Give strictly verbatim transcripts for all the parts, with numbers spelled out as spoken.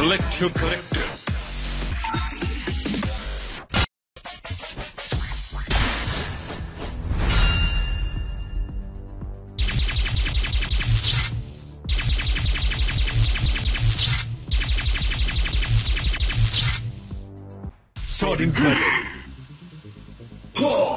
Select your collector. Starting battle. Paw.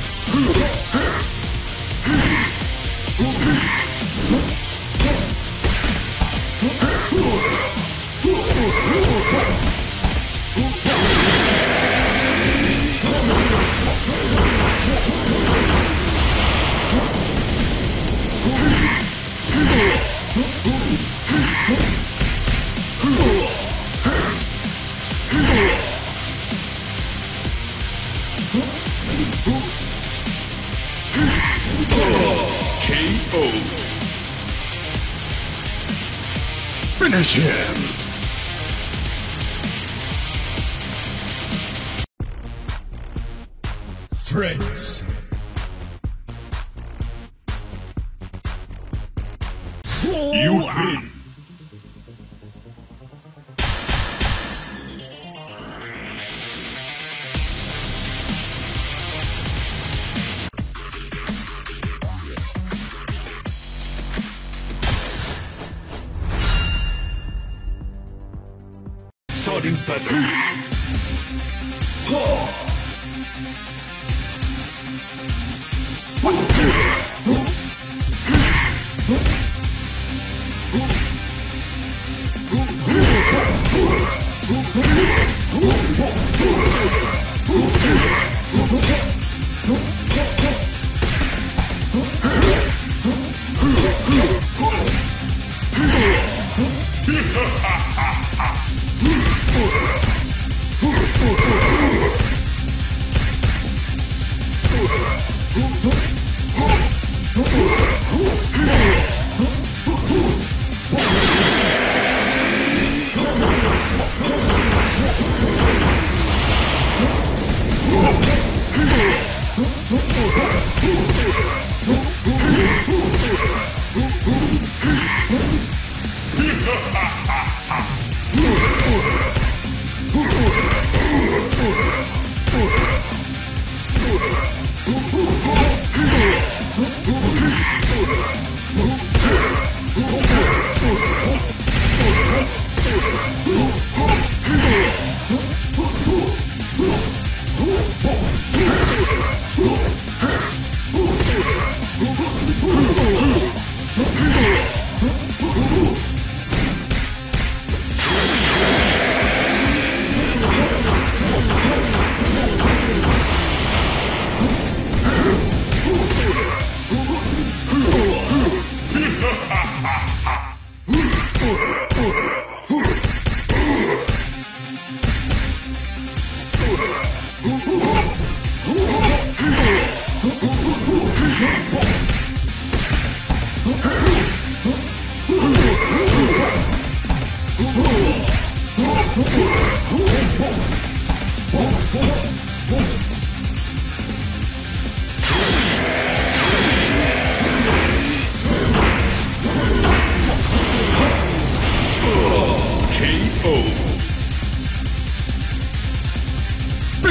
Finish him! Friends! You win! Starting battle.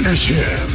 Finish him!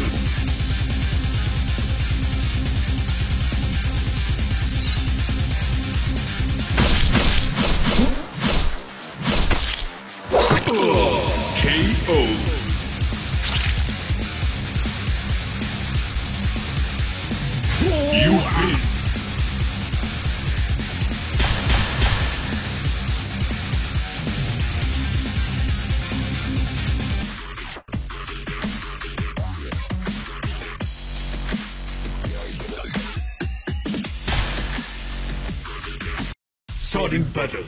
God in battle.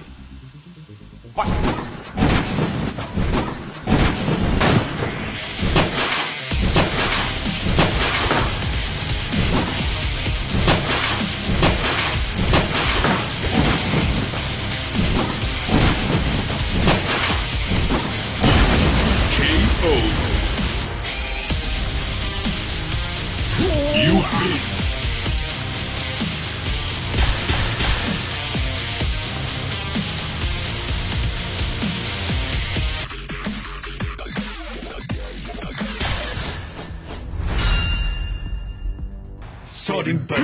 Fight! Sword in battle.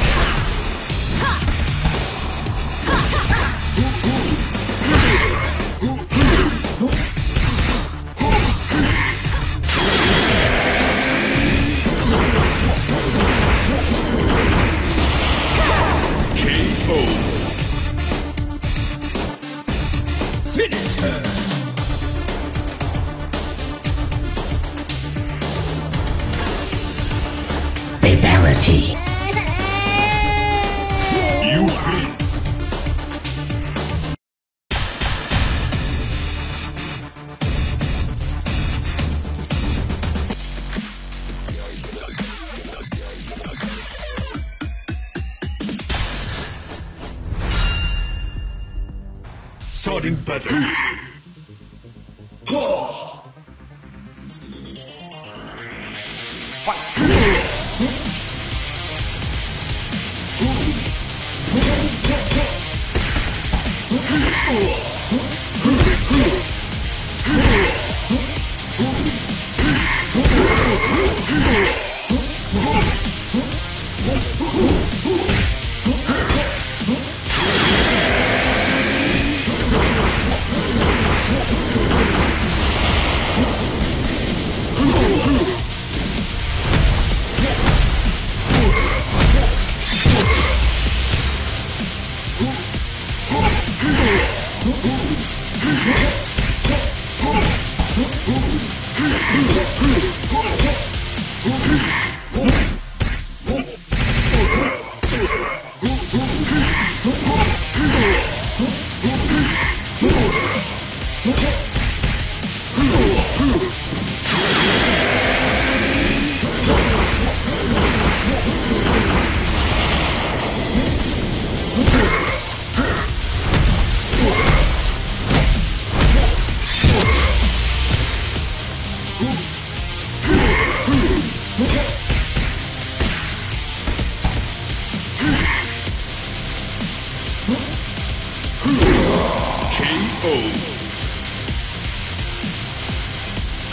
Finish her! Fatality. You win. Sword in battle.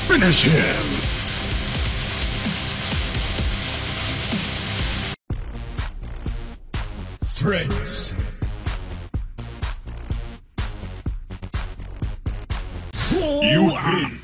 Finish him! Friends! You win!